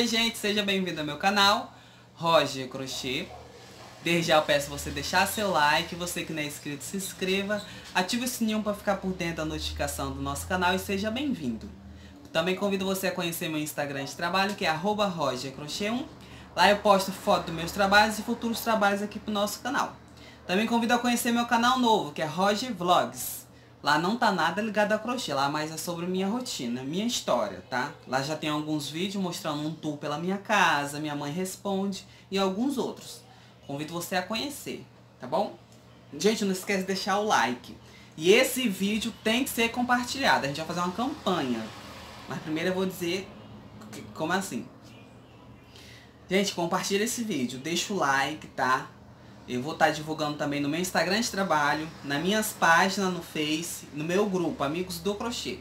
Oi gente, seja bem-vindo ao meu canal Roger Crochê. Desde já eu peço você deixar seu like, você que não é inscrito se inscreva, ative o sininho para ficar por dentro da notificação do nosso canal e seja bem-vindo. Também convido você a conhecer meu Instagram de trabalho, que é @rogercrocher1. Lá eu posto foto dos meus trabalhos e futuros trabalhos aqui pro nosso canal. Também convido a conhecer meu canal novo, que é Roger Vlogs. Lá não tá nada ligado a crochê, lá mais é sobre minha rotina, minha história, tá? Lá já tem alguns vídeos mostrando um tour pela minha casa, minha mãe responde e alguns outros. Convido você a conhecer, tá bom? Gente, não esquece de deixar o like. E esse vídeo tem que ser compartilhado, a gente vai fazer uma campanha. Mas primeiro eu vou dizer como assim. Gente, compartilha esse vídeo, deixa o like, tá? Eu vou estar divulgando também no meu Instagram de trabalho, nas minhas páginas, no Face, no meu grupo, Amigos do Crochê.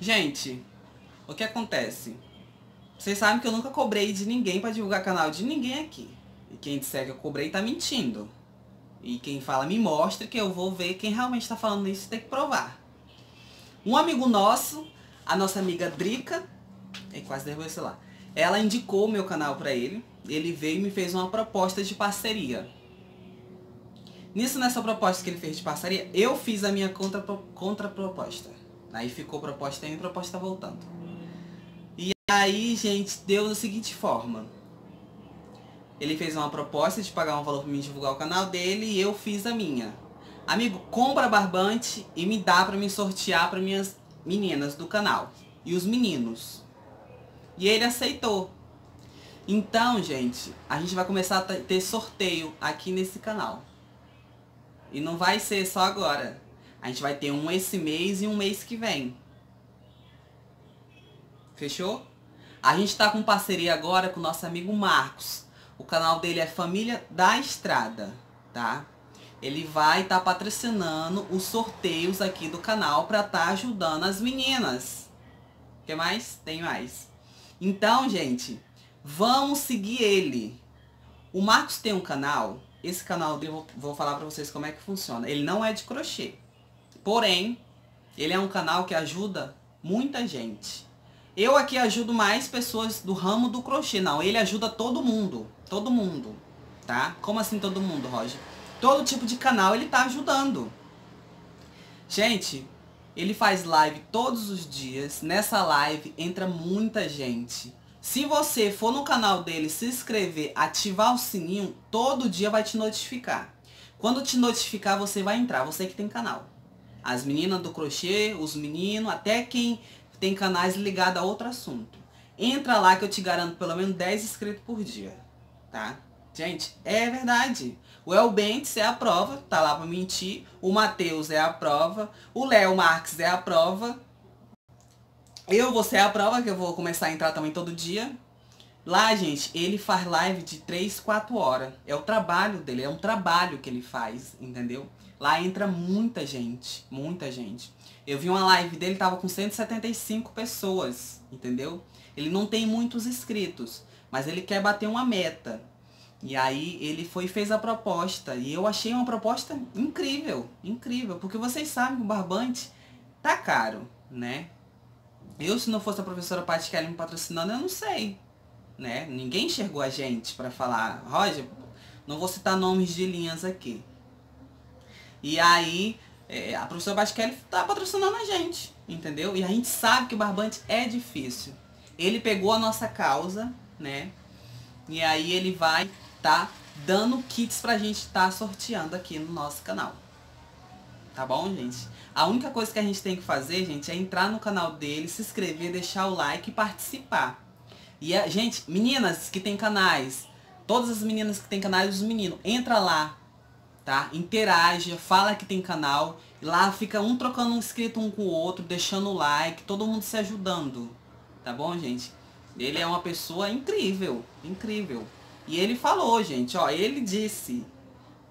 Gente, o que acontece? Vocês sabem que eu nunca cobrei de ninguém para divulgar canal de ninguém aqui. E quem disser que eu cobrei tá mentindo. E quem fala me mostra, que eu vou ver quem realmente tá falando isso, tem que provar. Um amigo nosso, a nossa amiga Drica, quase derrubei o celular, ela indicou meu canal pra ele, ele veio e me fez uma proposta de parceria. Nessa proposta que ele fez de parceria, eu fiz a minha contraproposta. Aí ficou proposta e proposta voltando. E aí, gente, deu da seguinte forma. Ele fez uma proposta de pagar um valor pra mim divulgar o canal dele e eu fiz a minha. Amigo, compra barbante e me dá pra me sortear para minhas meninas do canal. E os meninos. E ele aceitou. Então, gente, a gente vai começar a ter sorteio aqui nesse canal. E não vai ser só agora. A gente vai ter um esse mês e um mês que vem. Fechou? A gente tá com parceria agora com o nosso amigo Marcos. O canal dele é Família da Estrada, tá? Ele vai estar patrocinando os sorteios aqui do canal para estar ajudando as meninas. Quer mais? Tem mais. Então, gente, vamos seguir ele. O Marcos tem um canal. Esse canal dele, vou falar para vocês como é que funciona. Ele não é de crochê. Porém, ele é um canal que ajuda muita gente. Eu aqui ajudo mais pessoas do ramo do crochê. Não, ele ajuda todo mundo. Todo mundo, tá? Como assim todo mundo, Roger? Todo tipo de canal ele tá ajudando. Gente, ele faz live todos os dias. Nessa live entra muita gente. Se você for no canal dele, se inscrever, ativar o sininho, todo dia vai te notificar. Quando te notificar, você vai entrar. Você que tem canal. As meninas do crochê, os meninos, até quem tem canais ligados a outro assunto. Entra lá que eu te garanto pelo menos 10 inscritos por dia. Tá? Gente, é verdade. O El Bentes é a prova, tá lá pra mentir. O Matheus é a prova. O Léo Marques é a prova. Eu vou ser a prova, que eu vou começar a entrar também todo dia. Lá, gente, ele faz live de 3, 4 horas. É o trabalho dele, é um trabalho que ele faz, entendeu? Lá entra muita gente, muita gente. Eu vi uma live dele, tava com 175 pessoas, entendeu? Ele não tem muitos inscritos, mas ele quer bater uma meta. E aí ele foi e fez a proposta. E eu achei uma proposta incrível, incrível. Porque vocês sabem que o barbante tá caro, né? Eu, se não fosse a professora Pati Kelly me patrocinando, eu não sei, né? Ninguém enxergou a gente pra falar. Roger, não vou citar nomes de linhas aqui. E aí, a professora Pati Kelly tá patrocinando a gente, entendeu? E a gente sabe que o barbante é difícil. Ele pegou a nossa causa, né? E aí ele vai... tá dando kits pra gente tá sorteando aqui no nosso canal. Tá bom, gente? A única coisa que a gente tem que fazer, gente, é entrar no canal dele, se inscrever, deixar o like e participar. E a gente, meninas que tem canais, todas as meninas que tem canais, os meninos, entra lá, tá? Interaja, fala que tem canal. Lá fica um trocando um inscrito um com o outro, deixando o like, todo mundo se ajudando. Tá bom, gente? Ele é uma pessoa incrível, incrível. E ele falou, gente, ó, ele disse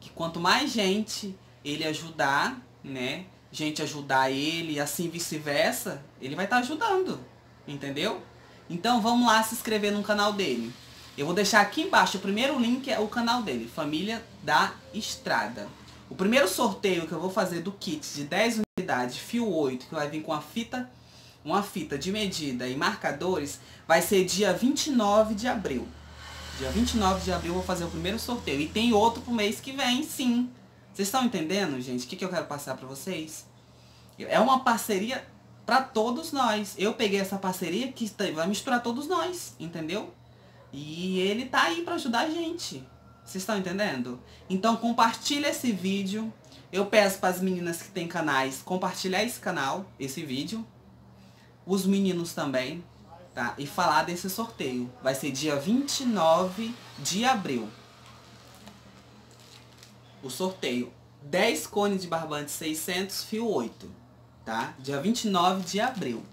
que quanto mais gente ele ajudar, né, gente ajudar ele e assim vice-versa, ele vai estar ajudando, entendeu? Então vamos lá se inscrever no canal dele. Eu vou deixar aqui embaixo o primeiro link, é o canal dele, Família da Estrada. O primeiro sorteio que eu vou fazer do kit de 10 unidades, fio 8, que vai vir com a fita uma fita de medida e marcadores, vai ser dia 29 de abril. Dia 29 de abril eu vou fazer o primeiro sorteio. E tem outro pro mês que vem, sim. Vocês estão entendendo, gente? O que eu quero passar pra vocês? É uma parceria pra todos nós. Eu peguei essa parceria que vai misturar todos nós, entendeu? E ele tá aí pra ajudar a gente. Vocês estão entendendo? Então compartilha esse vídeo. Eu peço para as meninas que têm canais compartilhar esse canal, esse vídeo. Os meninos também, tá? E falar desse sorteio. Vai ser dia 29 de abril. O sorteio. 10 cones de barbante 600, fio 8. Tá? Dia 29 de abril.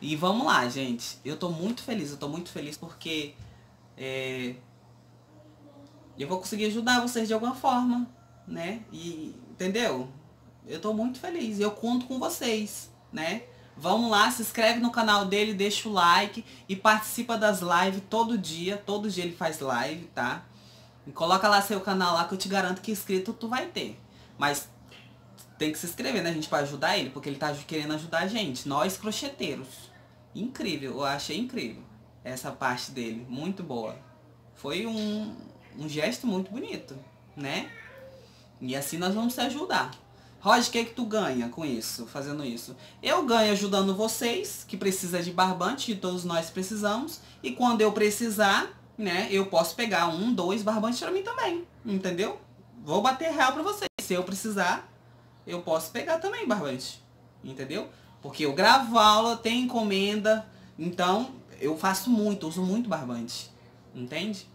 E vamos lá, gente. Eu tô muito feliz. Eu tô muito feliz porque... eu vou conseguir ajudar vocês de alguma forma, né? E, entendeu? Eu tô muito feliz. Eu conto com vocês, né? Vamos lá, se inscreve no canal dele, deixa o like e participa das lives todo dia. Todo dia ele faz live, tá? E coloca lá seu canal lá que eu te garanto que inscrito tu vai ter. Mas tem que se inscrever, né, gente, pra ajudar ele, porque ele tá querendo ajudar a gente. Nós, crocheteiros. Incrível, eu achei incrível essa parte dele. Muito boa. Foi um gesto muito bonito, né? E assim nós vamos te ajudar. Roger, o que é que tu ganha com isso, fazendo isso? Eu ganho ajudando vocês, que precisa de barbante, que todos nós precisamos. E quando eu precisar, né, eu posso pegar 1, 2 barbantes pra mim também, entendeu? Vou bater real pra vocês. Se eu precisar, eu posso pegar também barbante, entendeu? Porque eu gravo aula, tem encomenda, então eu faço muito, uso muito barbante, entende?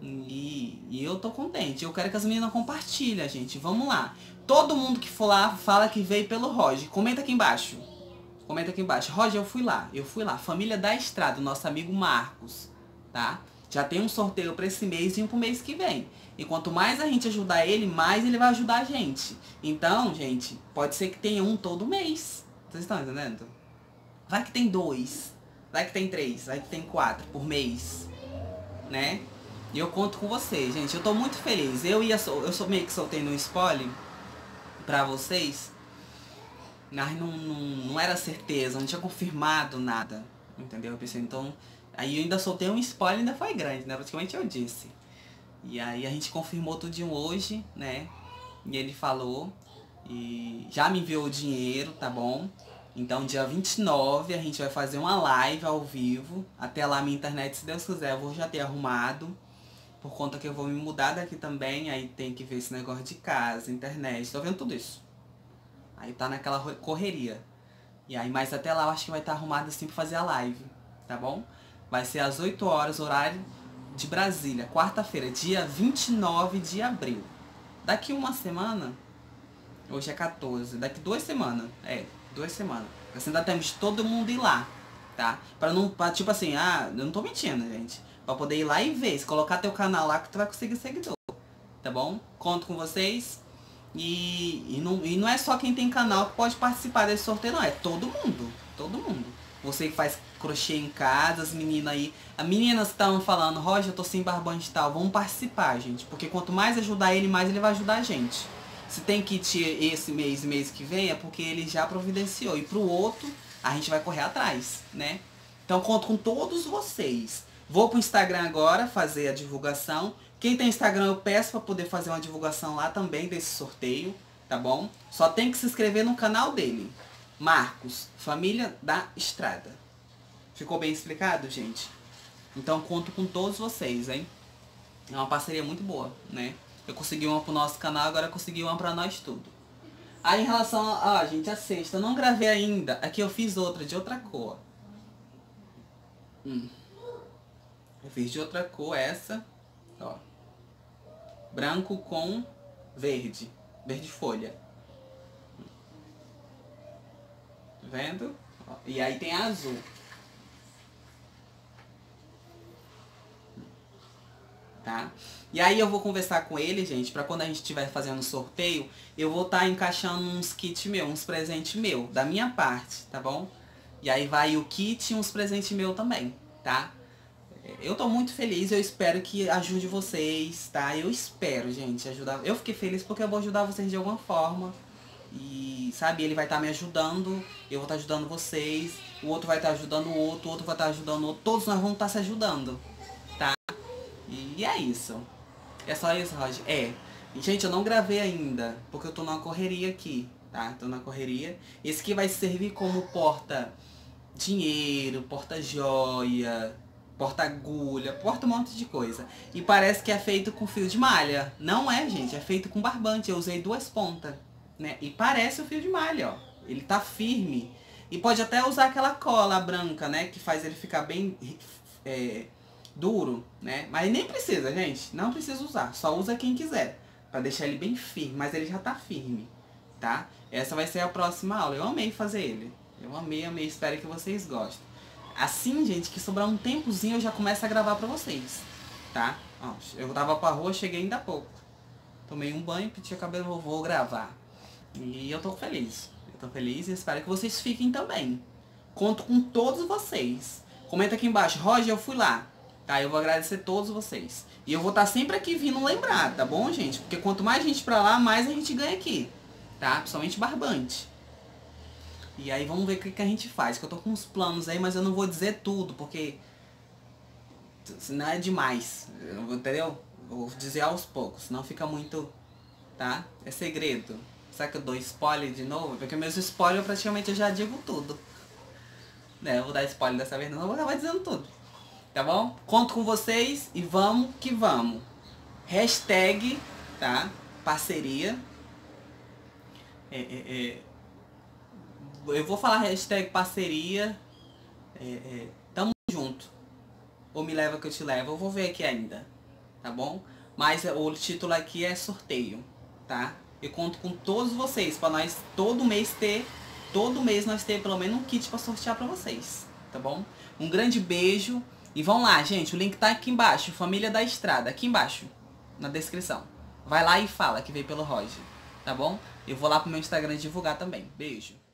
E eu tô contente. Eu quero que as meninas compartilhem, gente. Vamos lá. Todo mundo que for lá, fala que veio pelo Roger. Comenta aqui embaixo. Comenta aqui embaixo. Roger, eu fui lá. Eu fui lá. Família da Estrada, nosso amigo Marcos. Tá? Já tem um sorteio pra esse mês e um pro mês que vem. E quanto mais a gente ajudar ele, mais ele vai ajudar a gente. Então, gente, pode ser que tenha um todo mês. Vocês estão entendendo? Vai que tem 2. Vai que tem 3. Vai que tem 4 por mês. Né? E eu conto com vocês, gente. Eu tô muito feliz. Eu meio que soltei no spoiler pra vocês. Mas não era certeza, não tinha confirmado nada. Entendeu? Eu pensei, então... Aí eu ainda soltei um spoiler, ainda foi grande, né? Praticamente eu disse. E aí a gente confirmou tudinho hoje, né? E ele falou. E já me enviou o dinheiro, tá bom? Então dia 29 a gente vai fazer uma live ao vivo. Até lá minha internet, se Deus quiser, eu vou já ter arrumado. Por conta que eu vou me mudar daqui também, aí tem que ver esse negócio de casa, internet, tô vendo tudo isso. Aí tá naquela correria. E aí, mas até lá eu acho que vai estar arrumado assim pra fazer a live, tá bom? Vai ser às 8 horas, horário de Brasília, quarta-feira, dia 29 de abril. Daqui uma semana, hoje é 14, daqui 2 semanas, 2 semanas. Assim ainda temos todo mundo ir lá, tá? Pra não, tipo assim, eu não tô mentindo, gente. Pra poder ir lá e ver, se colocar teu canal lá que tu vai conseguir seguidor, tá bom? Conto com vocês. E não é só quem tem canal que pode participar desse sorteio, não. É todo mundo, todo mundo. Você que faz crochê em casa, as meninas aí. As meninas que estavam falando, Roger, eu tô sem barbante e tal. Vamos participar, gente. Porque quanto mais ajudar ele, mais ele vai ajudar a gente. Se tem kit esse mês e mês que vem, é porque ele já providenciou. E pro outro, a gente vai correr atrás, né? Então conto com todos vocês. Vou pro Instagram agora fazer a divulgação. Quem tem Instagram eu peço pra poder fazer uma divulgação lá também desse sorteio, tá bom? Só tem que se inscrever no canal dele. Marcos, Família da Estrada. Ficou bem explicado, gente? Então conto com todos vocês, hein? É uma parceria muito boa, né? Eu consegui uma pro nosso canal, agora eu consegui uma pra nós tudo. Aí em relação a... gente, a sexta eu não gravei ainda. Aqui eu fiz outra, de outra cor. Eu fiz de outra cor essa, ó, branco com verde, verde folha. Tá vendo? Ó, e aí tem azul. Tá? E aí eu vou conversar com ele, gente, pra quando a gente estiver fazendo sorteio, eu vou estar encaixando uns kits meus, uns presentes meus, da minha parte, tá bom? E aí vai o kit e uns presentes meus também, tá? Eu tô muito feliz, eu espero que ajude vocês, tá? Eu espero, gente, ajudar. Eu fiquei feliz porque eu vou ajudar vocês de alguma forma, E, sabe, ele vai estar me ajudando, eu vou estar ajudando vocês, o outro vai estar ajudando o outro vai estar ajudando o outro, todos nós vamos estar se ajudando, tá? E é isso. É só isso, Roger? É. Gente, eu não gravei ainda, porque eu tô numa correria aqui, tá? Tô na correria. Esse aqui vai servir como porta-dinheiro, porta-joia, porta-agulha, porta um monte de coisa. E parece que é feito com fio de malha. Não é, gente, é feito com barbante. Eu usei duas pontas, né? E parece o fio de malha, ó. Ele tá firme. E pode até usar aquela cola branca, né? Que faz ele ficar bem duro, né? Mas nem precisa, gente. Não precisa usar. Só usa quem quiser. Pra deixar ele bem firme. Mas ele já tá firme, tá? Essa vai ser a próxima aula. Eu amei fazer ele. Eu amei, amei. Espero que vocês gostem. Assim, gente, que sobrar um tempozinho eu já começo a gravar pra vocês, tá? Ó, eu tava pra rua, cheguei ainda há pouco. Tomei um banho, pedi o cabelo, vou gravar. E eu tô feliz. Eu tô feliz e espero que vocês fiquem também. Conto com todos vocês. Comenta aqui embaixo. Roger, eu fui lá. Tá? Eu vou agradecer todos vocês. E eu vou estar sempre aqui vindo lembrar, tá bom, gente? Porque quanto mais gente pra lá, mais a gente ganha aqui. Tá? Principalmente barbante. E aí vamos ver o que, a gente faz. Que eu tô com uns planos aí, mas eu não vou dizer tudo, porque... senão é demais. Entendeu? Vou dizer aos poucos. Senão fica muito... tá? É segredo. Será que eu dou spoiler de novo? Porque meus spoilers praticamente eu já digo tudo. Né? Eu vou dar spoiler dessa vez, não. Eu vou acabar dizendo tudo. Tá bom? Conto com vocês e vamos que vamos. Hashtag, tá? Parceria. Eu vou falar hashtag parceria. Tamo junto. Ou me leva que eu te levo. Eu vou ver aqui ainda. Tá bom? Mas o título aqui é sorteio. Tá? Eu conto com todos vocês, pra nós todo mês nós ter pelo menos um kit pra sortear pra vocês, tá bom? Um grande beijo e vão lá, gente, o link tá aqui embaixo, Família da Estrada, aqui embaixo, na descrição. Vai lá e fala que veio pelo Roger, tá bom? Eu vou lá pro meu Instagram divulgar também. Beijo!